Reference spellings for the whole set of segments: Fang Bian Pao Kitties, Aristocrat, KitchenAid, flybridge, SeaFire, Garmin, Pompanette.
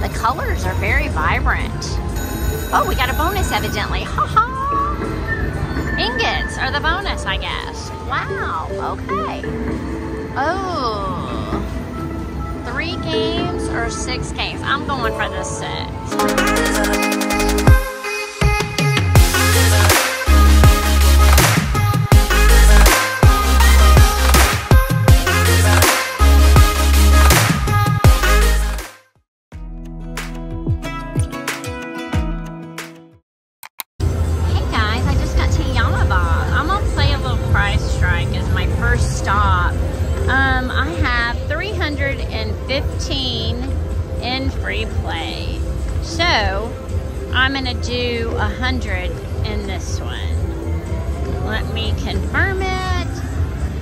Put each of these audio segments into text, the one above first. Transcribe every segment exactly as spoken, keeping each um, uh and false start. The colors are very vibrant. Oh, we got a bonus evidently. Ha ha! Ingots are the bonus, I guess. Wow, okay. Oh. Three games or six games? I'm going for the six. fifteen in free play. So I'm gonna do one hundred in this one. Let me confirm it.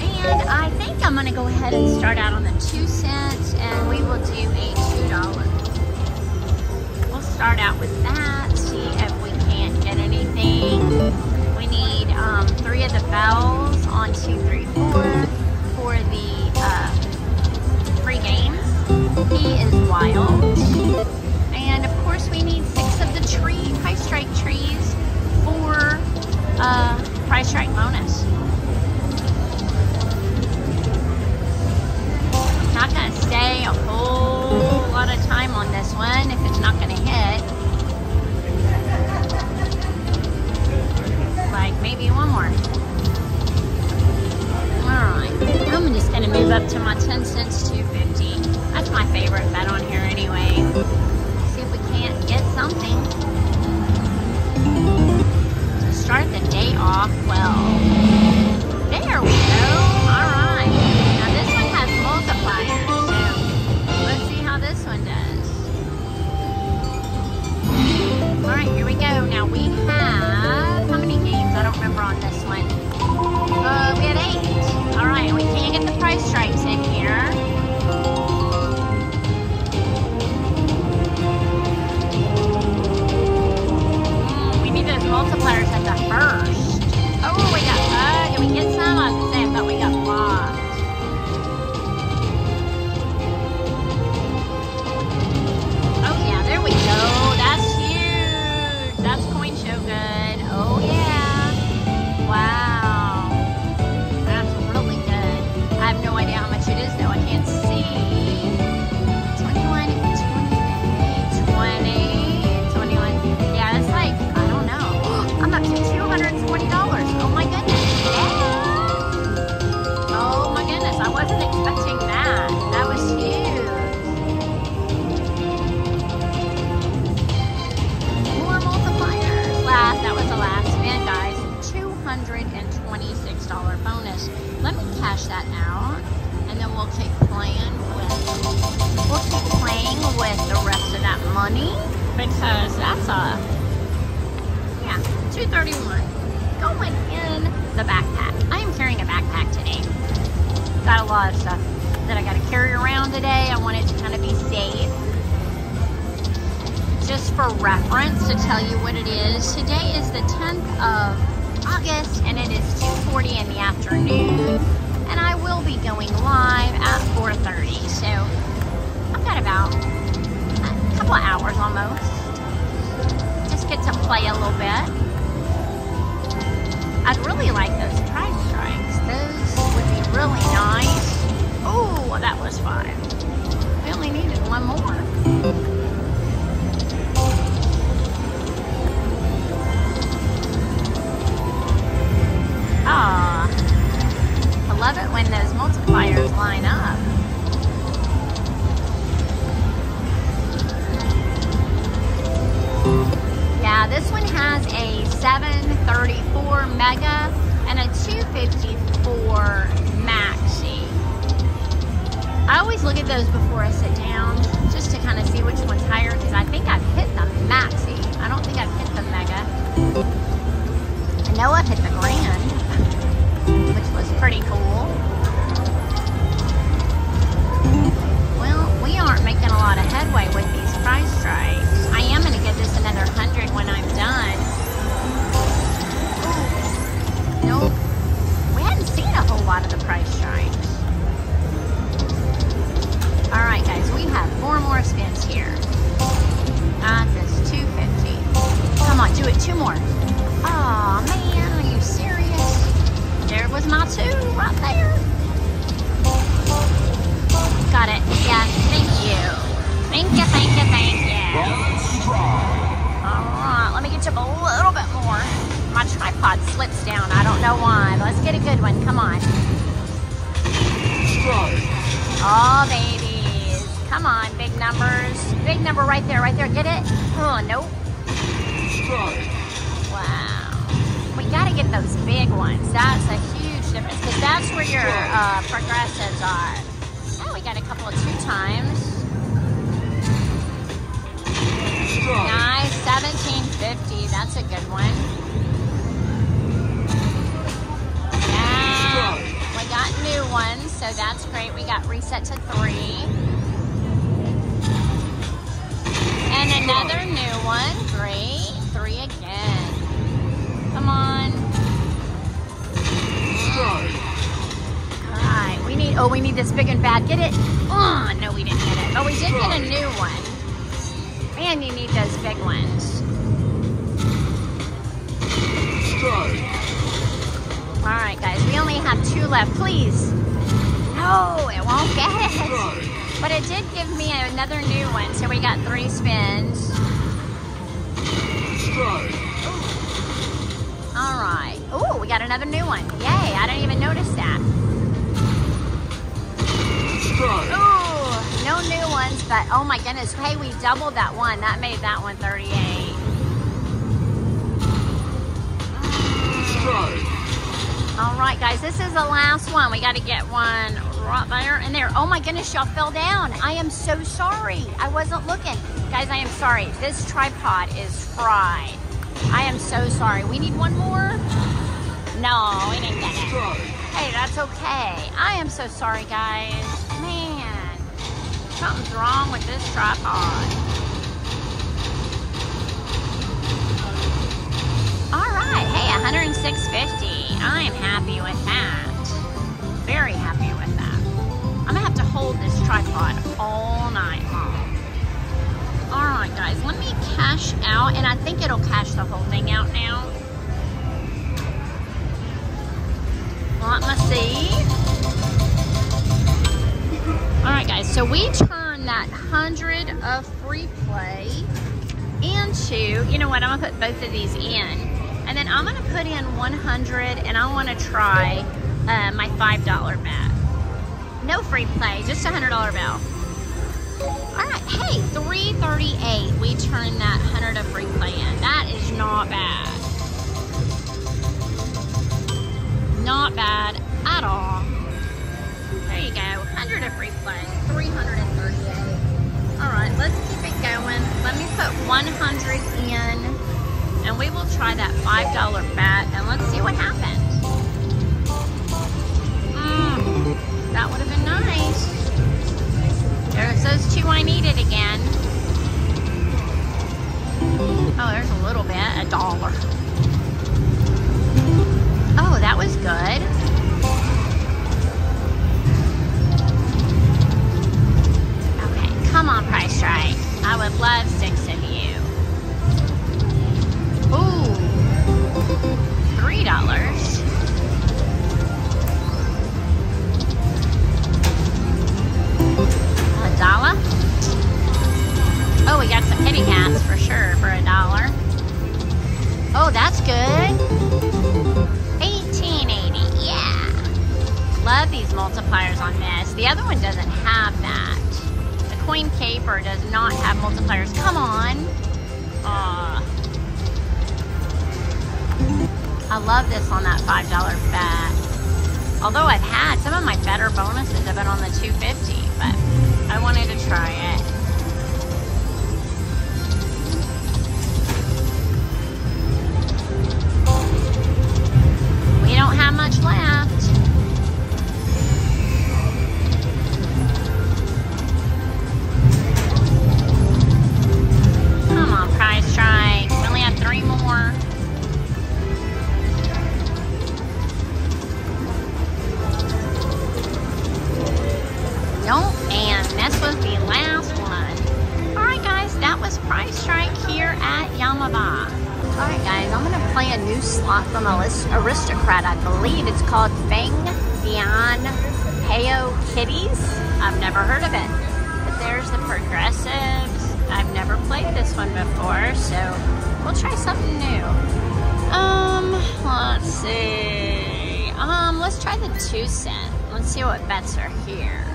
And I think I'm gonna go ahead and start out on the two cents and we will do a two dollars. We'll start out with that, see if we can't get anything. We need um, three of the bells on two, three, four for the uh, free games. He is wild. And of course we need six of the tree, price strike trees for uh, price strike bonus. Not gonna stay a whole lot of time on this one if it's not gonna hit. Like maybe one more. Alright, I'm just going to move up to my ten cents, two fifty. That's my favorite bet on here anyway. See if we can't get something. To start the day off well. There we go. Alright. Now this one has multipliers, so let's see how this one does. Alright, here we go. Now we have, how many games? I don't remember on this one. Uh, we had eight. Alright, we can't get the price stripes in here. Mm, we need those multipliers at the first. Oh, we got, uh, did we get some? I was saying, but we got blocked. Oh yeah, there we go. That's huge. That's coin show good. Oh yeah. Wow. I have no idea how much it is though, I can't see. twenty-one, twenty, twenty, twenty, yeah, it's like, I don't know. I'm up to two hundred forty dollars, oh my goodness, yeah. Oh my goodness, I wasn't expecting that. That was huge. More multipliers. Last, that was the last spin, guys. two hundred twenty-six dollars bonus. Let me cash that out and then we'll keep playing with we'll keep playing with the rest of that money because that's a yeah, two thirty-one going in the backpack. I am carrying a backpack today. Got a lot of stuff that I gotta carry around today. I want it to kind of be safe. Just for reference to tell you what it is, today is the tenth of August and it is two forty in the afternoon and I will be going live at four thirty, so I've got about a couple of hours almost. Just get to play a little bit. I'd really like those prize strikes. Those would be really nice. Oh, that was fun. We only needed one more. Ah, I love it when those multipliers line up. Yeah, this one has a seven thirty-four mega and a two fifty-four maxi. I always look at those before I sit down just to kind of see which one's higher because I think I've hit the maxi. I don't think I've hit the mega. I know I've hit the grand, which was pretty cool. Well, we aren't making a lot of headway with these prize strikes. I am gonna give this another hundred when I'm done. Ooh. Nope. We hadn't seen a whole lot of the prize strikes. Alright guys, we have four more spins here. tripod slips down. I don't know why, but let's get a good one. Come on. Strong. Oh, babies. Come on, big numbers. Big number right there, right there. Get it? Oh, nope. Strong. Wow. We got to get those big ones. That's a huge difference because that's where your uh, progressives are. Oh, we got a couple of two times. Nice, seventeen fifty. That's a good one. Yeah, we got new ones, so that's great. We got reset to three. And another new one. Great. Three again. Come on. Alright, we need, oh, we need this big and bad. Get it? Oh, no, we didn't get it. But we did get a new one. And you need those big ones. Alright guys, we only have two left, please. No, it won't get it. But it did give me another new one, so we got three spins. Alright. Oh, we got another new one. Yay, I didn't even notice that. Oh! No new ones, but oh my goodness, hey, we doubled that one. That made that one thirty-eight. Mm. All right, guys, this is the last one. We got to get one right there and there. Oh my goodness, y'all fell down. I am so sorry. I wasn't looking. Guys, I am sorry. This tripod is fried. I am so sorry. We need one more. No, we didn't get it. Hey, that's okay. I am so sorry, guys. Man. Something's wrong with this tripod. All right, hey, one oh six fifty. I am happy with that. Very happy with that. I'm gonna have to hold this tripod all night long. All right, guys, let me cash out, and I think it'll cash the whole thing out now. Let me see. Alright guys, so we turned that hundred of free play into, you know what, I'm going to put both of these in. And then I'm going to put in one hundred and I want to try uh, my five dollar bet. No free play, just a one hundred dollar bet. Alright, hey, three thirty-eight, we turned that one hundred of free play in. That is not bad. Not bad at all. There you go, one hundred of free play, three thirty-eight. All right, let's keep it going. Let me put one hundred in, and we will try that five dollar bet, and let's see what happens. Mm, that would have been nice. There's those two I needed again. Oh, there's a little bit, a dollar. Oh, that was good. Come on, Price Strike. I would love six of you. Ooh. Three dollars. A dollar? Oh, we got some kitty cats for sure for a dollar. Oh, that's good. eighteen eighty, yeah. Love these multipliers on this. The other one doesn't have that. Coin Caper does not have multipliers. Come on. Uh, I love this on that five dollar bet. Although I've had some of my better bonuses have been on the two fifty, but I wanted to try it. We don't have much left. Price Strike. We only have three more. Nope. And this was the last one. Alright guys, that was Price Strike here at Yamaba. Alright guys, I'm going to play a new slot from Aristocrat. I believe it's called Fang Bian Pao Kitties. I've never heard of it. But there's the progressives. I've never played this one before, so we'll try something new. Um, let's see. Um, let's try the two cent. Let's see what bets are here.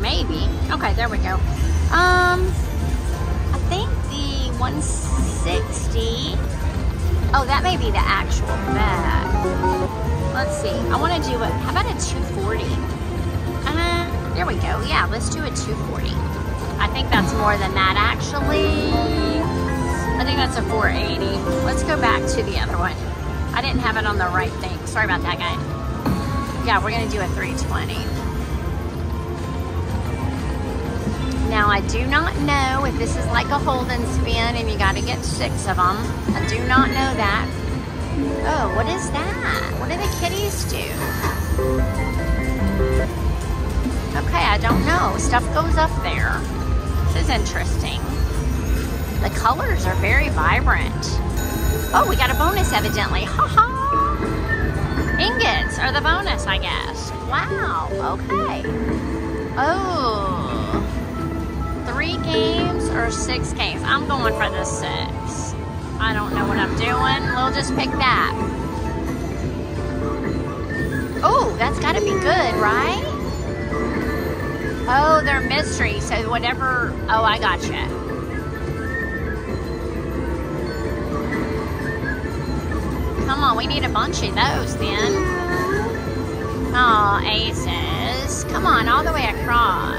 Maybe. Okay, there we go. Um, I think the one sixty. Oh, that may be the actual bet. Let's see. I want to do it. How about a two forty? Uh, there we go. Yeah, let's do a two forty. I think that's more than that, actually. I think that's a four eighty. Let's go back to the other one. I didn't have it on the right thing. Sorry about that, guy. Yeah, we're going to do a three twenty. Now, I do not know if this is like a hold and spin and you got to get six of them. I do not know that. Oh, what is that? What do the kitties do? Okay, I don't know. Stuff goes up there. This is interesting. The colors are very vibrant. Oh, we got a bonus, evidently. Ha ha! Ingots are the bonus, I guess. Wow, okay. Oh. Three games or six games? I'm going for the six. I don't know what I'm doing. We'll just pick that. Oh, that's got to be good, right? Oh, they're mystery, so whatever... Oh, I gotcha. Come on, we need a bunch of those, then. Oh, aces. Come on, all the way across.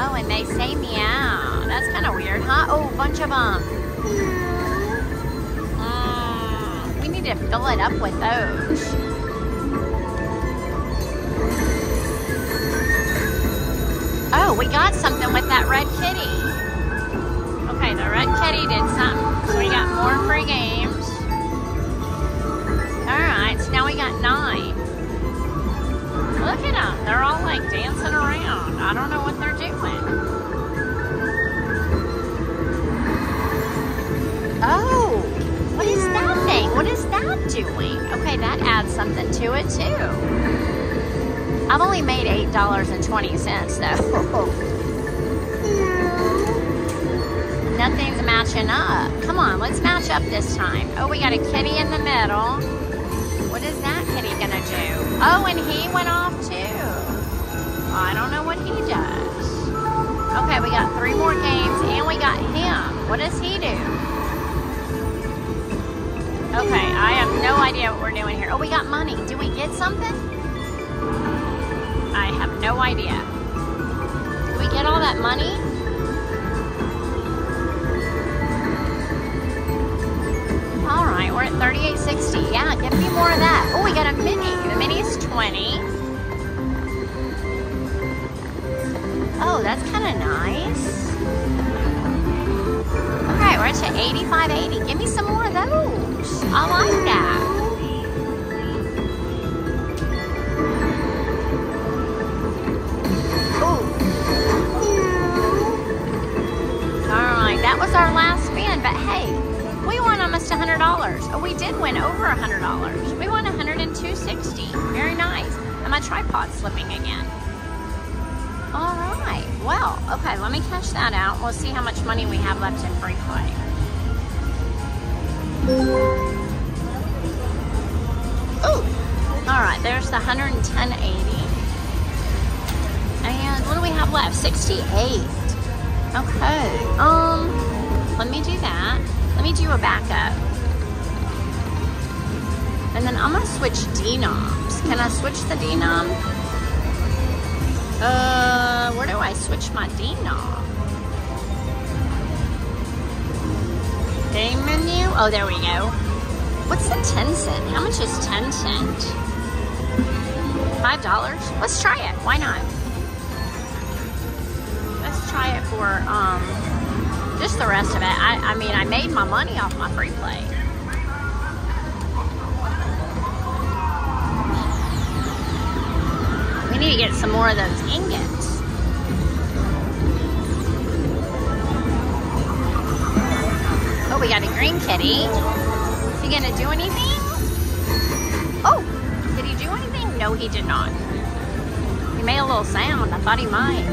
Oh, and they say meow. That's kind of weird, huh? Oh, a bunch of them. Mm, we need to fill it up with those. Oh, we got something with that red kitty. Okay, the red kitty did something. So we got more free games. Alright, so now we got nine. Look at them. They're all like dancing around. I don't know what they're doing. Oh, what is that thing? What is that doing? Okay, that adds something to it too. I've only made eight dollars and twenty cents, though. Nothing's matching up. Come on, let's match up this time. Oh, we got a kitty in the middle. What is that kitty gonna do? Oh, and he went off, too. I don't know what he does. Okay, we got three more games, and we got him. What does he do? Okay, I have no idea what we're doing here. Oh, we got money. Do we get something? I have no idea. Did we get all that money? All right, we're at thirty-eight sixty. Yeah, give me more of that. Oh, we got a mini. The mini's twenty. Oh, that's kind of nice. All right, we're at to eighty-five eighty. Give me some more of those. I like that. Our last spin, but hey, we won almost one hundred dollars. Oh, we did win over one hundred dollars. We won one hundred two sixty. Very nice. And my tripod's slipping again. All right. Well, okay, let me cash that out. We'll see how much money we have left in free play. Ooh. All right, there's the one ten eighty. And what do we have left? sixty-eight. Okay. Um... Let me do that. Let me do a backup. And then I'm going to switch denoms. Can I switch the denom? Uh, where do I switch my denom? Game menu? Oh, there we go. What's the ten cent? How much is ten cent? five dollars? Let's try it. Why not? Let's try it for, um... just the rest of it. I, I mean, I made my money off my free play. We need to get some more of those ingots. Oh, we got a green kitty. Is he gonna do anything? Oh, did he do anything? No, he did not. He made a little sound. I thought he might.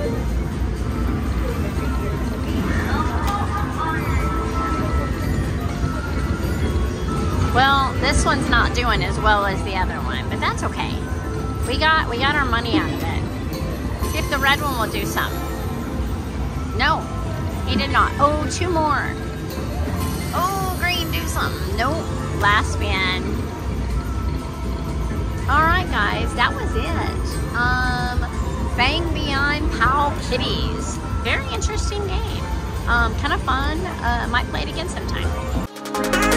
this one's not doing as well as the other one, but that's okay. We got we got our money out of it. See if the red one will do something. No, he did not. Oh, two more. Oh, green, do something. Nope, last spin. All right, guys, that was it. Um, Fang Bian Pao Kitties. Very interesting game. Um, kind of fun. Uh, might play it again sometime.